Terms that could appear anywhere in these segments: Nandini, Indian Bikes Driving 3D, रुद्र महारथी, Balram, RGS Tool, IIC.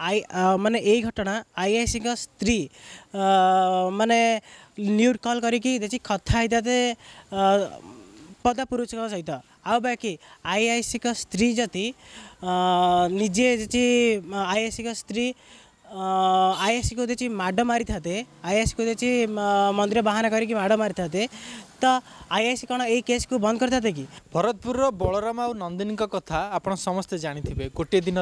माने यही घटना आईआईसी स्त्री माने न्यूड कॉल करी कथा पदा पुरुष सहित आउ बाकी आईआईसी स्त्री जति निजे आईआईसी स्त्री आईआईसी को देखिए माड़ मारी थाते आईआईसी को देखिए मंदिर बहाना करके माड़ मारी थाते तो आईआईसी कौन ये केस को बंद करता थे कि भरतपुर बलराम और नंदिनी का कथा आपण समस्ते जानी गोटे दिन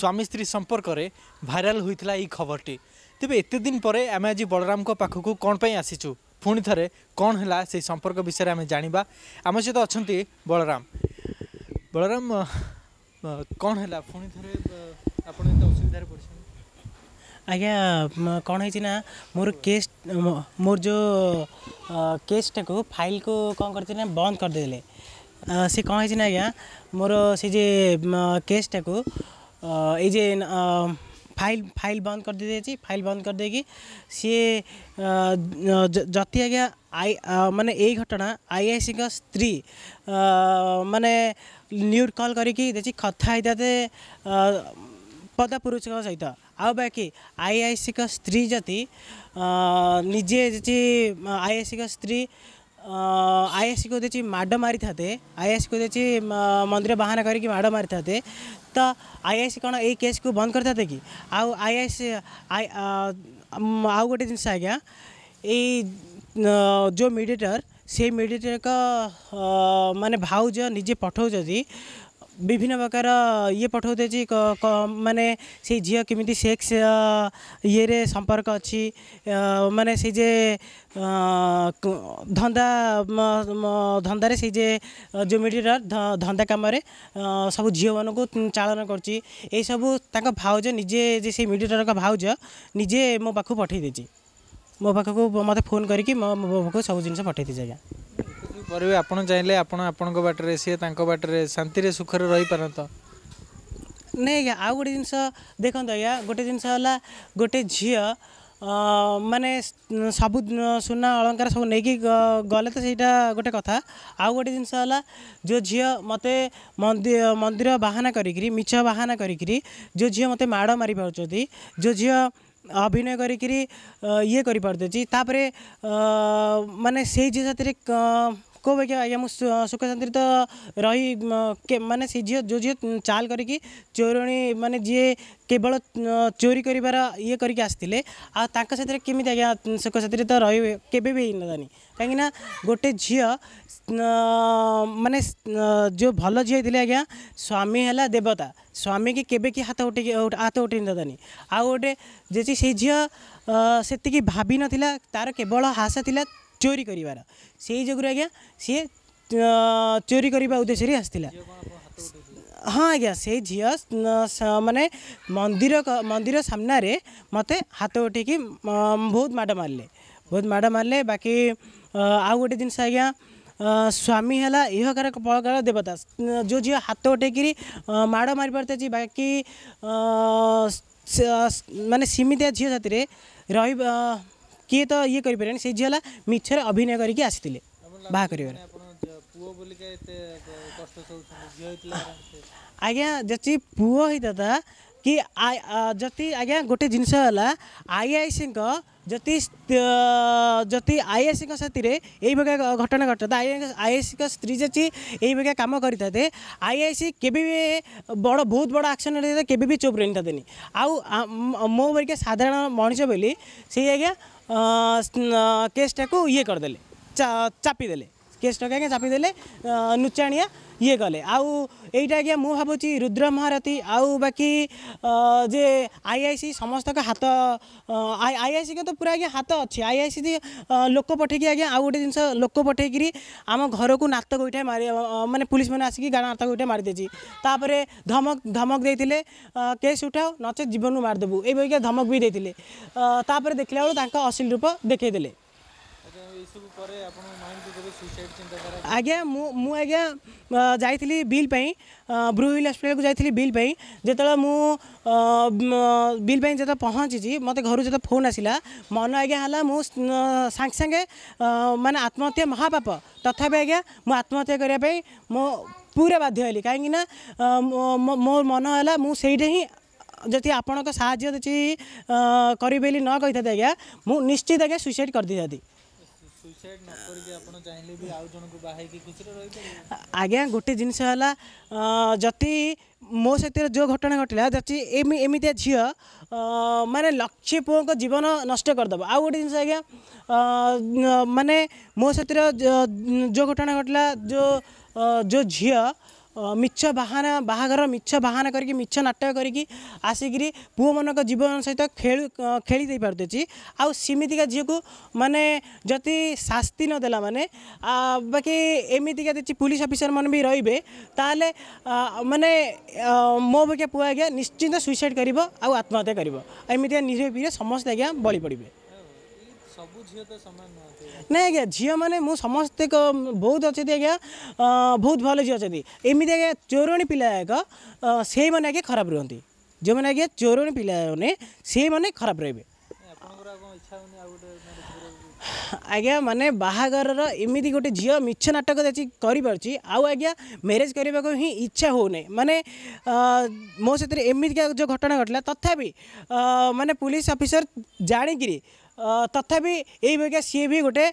स्वामी स्त्री संपर्क रे भाइराल होता ये खबरटी तेज एत दिन पर आम आज बलराम पाखक कौन पर आसीचु पुणी थे कौन है से संपर्क विषय आम जाना आम सहित अच्छा बलराम बलराम कौन है पुणी थे आप असुविधा पड़े आज्ञा कौन है ना मोर जो केसटा को फाइल को कौन करते ना बंद करदे से कौन है आज्ञा मोर से जे केसटा को ये फाइल फाइल बंद कर दे फाइल बंद कर देगी सी जति आज्ञा आई माने यही घटना आईआईसी स्त्री माने न्यूड कॉल करी कथा पदा पुरुष सहित आउ बाकी आईआईसी स्त्री जति निजे आईआईसी स्त्री आईआईसी को देखिए माड़ मारी थाते आईआईसी को देखिए मंदिर बहाना करके माड़ मारी थाते तो आईआईसी कौन ये केस को बंद करता थे कि आउ आईआईसी आउ गोटे जिनस आज्ञा जो मीडिएटर से मीडिएटर का माने भाउज निजे पठाउछथि विभिन्न प्रकार ये पठाऊ दे माने से झील केमी सेक्स ये रे संपर्क अच्छी माने से जे धंदा धंदा से जे जो मीडिया धंदा कम सब झी मान को चालन कर भाउज निजे से मीडिया का भाउज निजे मो पाख पठे दे मो पाख को मत फोन करके मो पाख सब जिन पठे दे आज्ञा पर आप चाहिए आपण बाटर सी बाटर शांति सुखर रही पारत नहीं आज्ञा आउ गोटे जिनस देखो आज्ञा गोटे जिनस गोटे झी माने सब सुना अलंकार सब नहीं गले तो सहीटा गोटे कथा आउ गोटे जिनस जो झी मत मंदिर बाहाना करी मीछ बाहाना करी जो झी मत माड़ मारी पार्टी जो झी अभिनय करी ये करपर माने से झी साथी को भाई आज्ञा मुझे सुख शांति तो रही के माने से झी जो झी चाल करी चोरणी माने जी केवल चोरी करार ये करके आसते आते केमी आज्ञा सुख शांति तो रही केबे भी नदानी कहीं गोटे झी माने जो भल झी थे आज्ञा स्वामी है देवता स्वामी की केबे हाथ उठे हाथ उठे दादानी आउ गोटे जे से झी से भाभी नाला तार केवल हासा था चोरी करार से जगह आज्ञा सी चोरी करने उद्देश्य आसला हाँ आज्ञा से झी माने मंदिर सामना रे मते हाथ उठे कि बहुत माड़ मारे बाकी आउ गोटे जिनस आज्ञा स्वामी है यह कारक पलकार देवता जो झी हाथ उठे कि माड़ मारी पार्टी बाकी माने सीमित झी साथी रही किए तो ये करें से झीला मिछर अभिनय करके आसते बाहा कर आज्ञा जी पुओ होता कि जति आज्ञा गोटे जिनस आईआईसी जति आईआईसी साथी यही प्रकार घटना घटता आईआईसी स्त्री जति यही प्रकार काम करता थे आईआईसी केबे भी बड़ बहुत बड़ एक्शन लेता केबे भी चुप रही थाते आउ मो बरिका साधारण मनीष बोली से आज्ञा केसटा को ये करदे चापीदे केसटा को आज्ञा चापीदे नुचाणिया ये गले आउ यहीटा आज्ञा मु भावी रुद्र महारथी आउ बाकी जे आईआईसी समस्त हाथ आईआईसी के तो पूरा आज्ञा हाथ अच्छी आईआईसी लोक पठेक आज्ञा आउ गोटे जिनस लोक पठेक आम घर को नात गोईठा मार माने पुलिस मैंने आसिक गाँव नात गोईठा मारिदे तापर धमक देते केस उठाओ नचे जीवन मारिदेबू ये धमक भी देते तापर देखला बेलू अश्लील रूप देखईदे आज्ञा मु आज्ञा जाइथिली बिल पई ब्रू हिल हस्पिटल को जाइथिली बिल पई जेतला मु बिल पई जेता पहुँची मते घर जेता फोन आसिला मन आज्ञा हला मु सांगे सांगे माने आत्महत्या महापाप तथापि आज्ञा मु आत्महत्या करिया पई मो पूरा बाध्य हेली काहेकि ना मो मन हला मु सेइठे ही जति आपण साहय करें न कही था आज्ञा मुझे निश्चित आज्ञा सुइसाइड कर दी था आज्ञा गोटे जिनसला जति मो सहित जो घटना घटला जति एमती झी माने लक्षे पुओं को जीवन नष्ट करदेव आउ गोटे जिनस आज्ञा माने मो सहित जो घटना घटला जो झी मिछ बाहाना बाहागर मिछ बाहाना करके मिछ नाटक करके आसिकी पुओ मानक जीवन सहित खेली दे पारे आउ सीमितिका झी को माने जति शास्ति न देला माने बाकी एमतीका जी पुलिस अफिसर मन भी रे ताले माने मो बगिया पुआ आज्ञा निश्चिंत सुइसाइड कर आत्महत्या करमती निरीह पीढ़ी समस्त आज्ञा बलि पड़े ना आज्ञा झी मैंने समस्ते बहुत अच्छे आज्ञा बहुत भल झी अच्छे एमती आज्ञा चोरणी पिलाक से मैंने आज्ञा खराब रुहत जो मैंने आज्ञा चोरणी पिलाने से मैंने खराब रे आज्ञा मैंने बाहागर एमती गोटे झी मिछ नाटक जी करें आउ आज्ञा मैरेज करने को ही इच्छा होने माने मो सहित एमती जो घटना घटला तथापि माने पुलिस अफिसर जाणिकी तथापि यही बगिया सी भी गोटे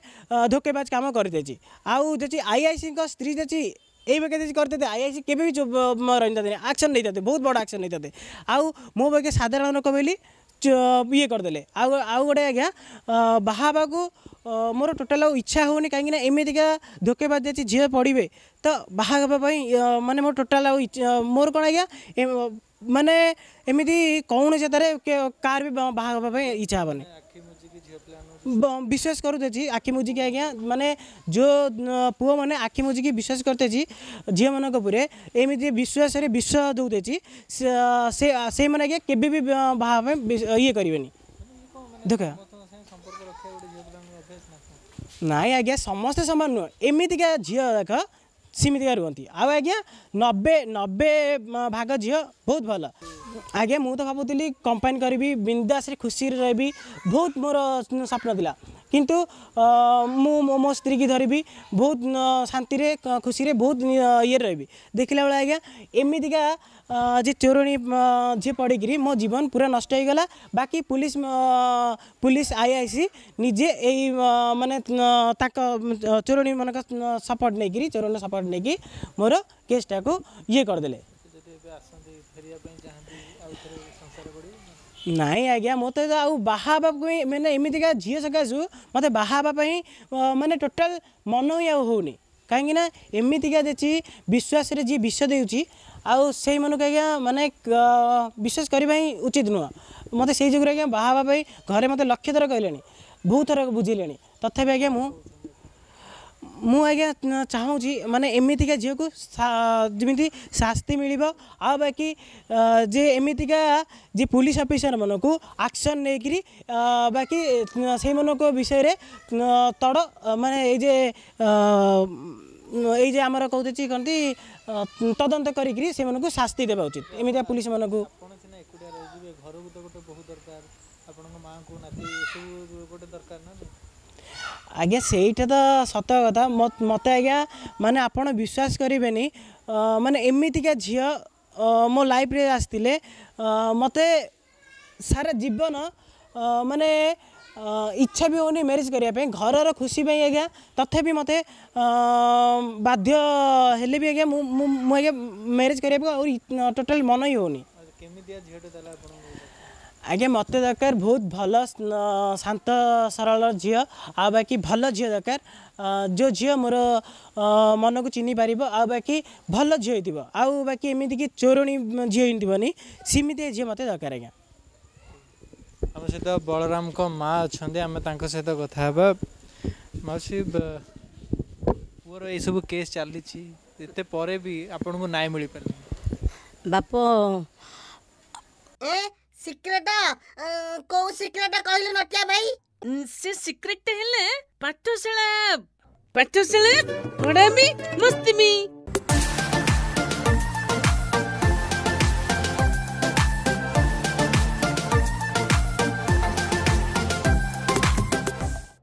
धोकेबाज कम करदे आउ जी आईआईसी स्त्री जी यही बगिया करते आईआईसी के भी रही आक्शन नहीं था बहुत बड़ आक्शन नहीं था आउ मो बगिया साधारण लोक बोली ये करदे आउ आउ गोटे आज्ञा बाहाबा को मोर टोटाल इच्छा होनी कहीं एमतीका धोकेबाज जी झील पड़े तो बाहा मानने मोर टोटाल मोर कौन आज्ञा मानने एमती कौन से कार भी बाहा इच्छा हेनी विश्वास करुदे आखि मुझिकी आज्ञा माने जो पुओ मैंने आखि मुझिकी विश्वास करते झील मान पूरे एमती विश्वास विश्वास दौदे से मैंने आज्ञा के भी बाहा ये करेनि देख ना आज्ञा समस्ते समान नुह एमतीका झीक सीमितिका रुहत आउ आज्ञा 90 भाग झी बहुत भल आज्ञा मु तो भावुली कंपाइन करी बिंदास खुशी रही बहुत मोर स्वप्न था किंतु मो स्त्री की धरबी बहुत शांति रे खुशी रे बहुत ये रही देखला बेला आज्ञा एमतीका जी चोरणी झी पड़ी मो जीवन पूरा नष्ट हो गला बाकी पुलिस आईआईसी निजे यही माने चोरणी मान सपोर्ट नहीं कि चोरणी सपोर्ट नहीं कि मोर केसटा को ये करदे नाई आज्ञा मत बाहाबा मैंने एमतीका झी सकाशु मत बाहाबा माने टोटाल मन ही होनी कहीं एमतीका जी विश्वास जी विष दे आउ से मानक आज्ञा माने विश्वास करने उचित नुह मत से जुगर आज्ञा बाहाबा घरे मत लक्ष थर कहले बहुत थर बुझे तथापि आज्ञा मु आज्ञा चाहूँगी माने एमतीका झी को जमी शास्ति मिल बाकी जे एमतीका जी पुलिस अफिसर मन को आक्शन नहीं कि बाकी से मन को विषय रे तड़ माने ये आमर कहते कहते तदंत करी से मन को शास्ति देवा उचित एमती पुलिस मन को आज्ञा सेटा तो सत कथा मत आज्ञा माने आप विश्वास करेनि माने एमतीका झी मो लाइफ रे आसते मते सारा जीवन माने इच्छा भी होनी मैरिज करने घर खुशी आज्ञा तथापि मत बाध्य हेले भी आज्ञा मुझे मैरिज करने टोटल मन ही होनी आज्ञा मत दरकार बहुत भल शांत सरल झी आ बाकी भल झी दरकार जो झी मोर मन को चिन्ह पार आ बाकी भल झी हो आउ बाकी एमती चोरणी झी होनी सीमित झी मत दरकार आज्ञा आम सहित बलराम को माँ अच्छा आम सहित कथा मौसी पुअर ये सब केस चली पर भी आपन को न्याय मिल पार बाप सिक्रेट को सिक्रेट कहले नटिया भाई से सिक्रेट हेले पाठशाला पढ़ाबी मस्ती में